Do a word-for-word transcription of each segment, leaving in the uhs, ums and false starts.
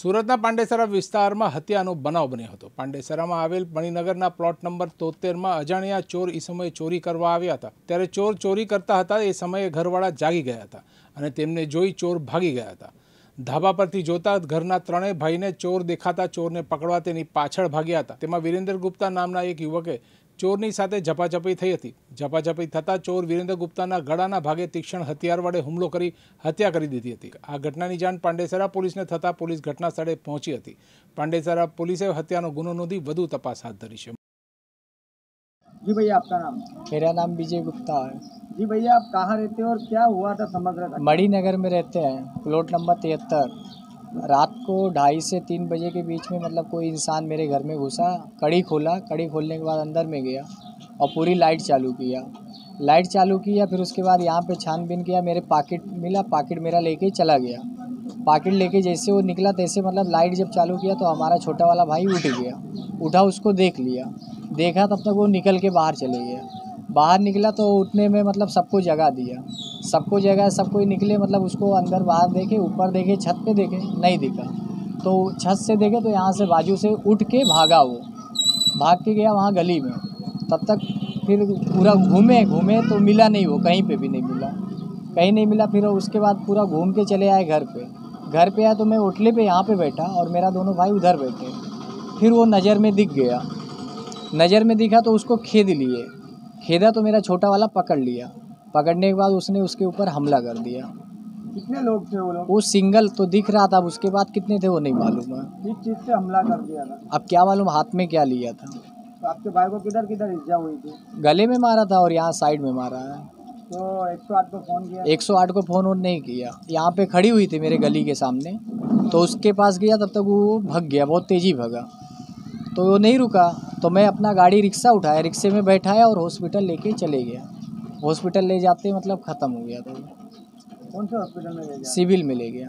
સુરતના પાંડેસરા વિસ્તારમાં હત્યાનો બનાવ બન્યો હતો। પાંડેસરામાં આવેલ મણિનગરના પ્લોટ નંબર તોતેરમાં અજાણ્યા ચોર એ સમયે ચોરી કરવા આવ્યા હતા। ત્યારે ચોર ચોરી કરતા હતા એ સમયે ઘરવાળા જાગી ગયા હતા અને તેમને જોઈ ચોર ભાગી ગયા હતા। ધાબા પરથી જોતા ઘરના ત્રણેય ભાઈને ચોર દેખાતા ચોરને પકડવા તેની પાછળ ભાગ્યા હતા। તેમાં વીરેન્દ્ર ગુપ્તા નામના એક યુવકે ચોરની સાથે ઝપાઝપી થઈ હતી। ઝપાઝપી થતાં ચોર વીરેન્દ્ર ગુપ્તાના ગળાના ભાગે તીક્ષ્ણ હથિયાર વડે હુમલો કરી હત્યા કરી દીધી હતી। આ ઘટનાની જાણ પાંડેસરા પોલીસને થતાં પોલીસ ઘટના સ્થળે પહોંચી હતી। પાંડેસરા પોલીસે હત્યાનો ગુનો નોંધી વધુ તપાસ હાથ ધરી છે। जी भैया आपका नाम? मेरा नाम विजय गुप्ता है। जी भैया आप कहाँ रहते हो और क्या हुआ था समग्र? मणिनगर में रहते हैं, प्लॉट नंबर तिहत्तर। रात को ढाई से तीन बजे के बीच में मतलब कोई इंसान मेरे घर में घुसा, कड़ी खोला, कड़ी खोलने के बाद अंदर में गया और पूरी लाइट चालू किया। लाइट चालू किया फिर उसके बाद यहाँ पे छानबीन किया, मेरे पाकिट मिला, पाकिट मेरा लेके चला गया। पाकिट लेके जैसे वो निकला तैसे मतलब लाइट जब चालू किया तो हमारा छोटा वाला भाई उठ गया, उठा उसको देख लिया, देखा तब तक वो निकल के बाहर चले गया। बाहर निकला तो उठने में मतलब सबको जगा दिया, सबको जगह सबको निकले मतलब उसको अंदर बाहर देखे, ऊपर देखे, छत पे देखे, नहीं दिखा। तो छत से देखे तो यहाँ से बाजू से उठ के भागा, वो भाग के गया वहाँ गली में। तब तक फिर पूरा घूमे घूमे तो मिला नहीं, वो कहीं पे भी नहीं मिला, कहीं नहीं मिला। फिर उसके बाद पूरा घूम के चले आए घर पे। घर पे आया तो मैं ओटले पे यहाँ पे बैठा और मेरा दोनों भाई उधर बैठे। फिर वो नज़र में दिख गया, नज़र में दिखा तो उसको खेद लिए, खेदा तो मेरा छोटा वाला पकड़ लिया। पकड़ने के बाद उसने उसके ऊपर हमला कर दिया। कितने लोग थे वो लोग? वो सिंगल तो दिख रहा था, अब उसके बाद कितने थे वो नहीं मालूम है। किस चीज़ से हमला कर दिया था अब क्या मालूम, हाथ में क्या लिया था। तो आपके भाई को किधर किधर इज्जा हुई थी? गले में मारा था और यहाँ साइड में मारा है। तो एक सौ आठ को फ़ोन किया? एक सौ आठ को फ़ोन और नहीं किया, यहाँ पे खड़ी हुई थी मेरे गली के सामने, तो उसके पास गया। तब तक वो भाग गया, बहुत तेज़ी भागा तो वो नहीं रुका। तो मैं अपना गाड़ी रिक्शा उठाया, रिक्शे में बैठाया और हॉस्पिटल लेके चले गया। हॉस्पिटल ले जाते मतलब ख़त्म हो गया था। कौन से हॉस्पिटल में ले गया? सिविल में ले गया।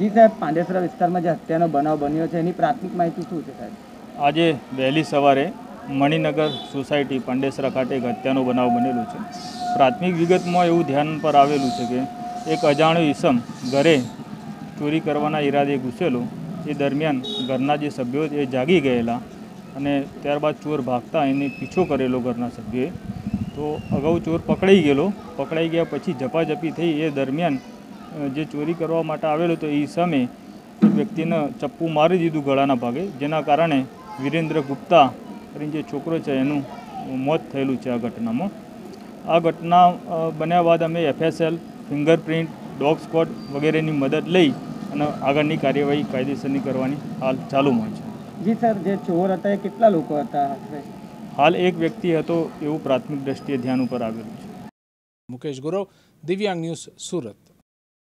जी साहब, પાંડેસરા વિસ્તારમાં જે હત્યાનો બનાવ બન્યો છે એની પ્રાથમિક માહિતી શું છે સાહેબ? આજે વહેલી સવારે મણિનગર સોસાયટી પાંડેસરા ખાતે એક હત્યાનો બનાવ બનેલો છે। પ્રાથમિક વિગતમાં એવું ધ્યાન પર આવેલું છે કે એક અજાણ્યો ઈસમ ઘરે ચોરી કરવાના ઈરાદે ઘૂસેલો, એ દરમિયાન ઘરના જે સભ્યો એ જાગી ગયેલા અને ત્યારબાદ ચોર ભાગતા એને પીછો કરેલો ઘરના સભ્યોએ। તો અગાઉ ચોર પકડાઈ ગયેલો, પકડાઈ ગયા પછી ઝપાઝપી થઈ એ દરમિયાન જે ચોરી કરવા માટે આવેલો તો એ સામે વ્યક્તિને ચપ્પુ મારી દીધું ગળાના ભાગે, જેના કારણે વીરેન્દ્ર ગુપ્તા કરીને જે છોકરો છે એનું મોત થયેલું છે આ ઘટનામાં। આ ઘટના બન્યા બાદ અમે F S L, fingerprint, dog squad વગેરેની મદદ લઈ અને આગળની કાર્યવાહી કાયદેસરની કરવાની હાલ ચાલુમાં છે। જી સર, જે ચોર હતા એ કેટલા લોકો હતા? हाल एक व्यक्ति है तो एवं प्राथमिक दृष्टिए ध्यान पर आवेलू। मुकेश गुरव, दिव्यांग न्यूज, सूरत।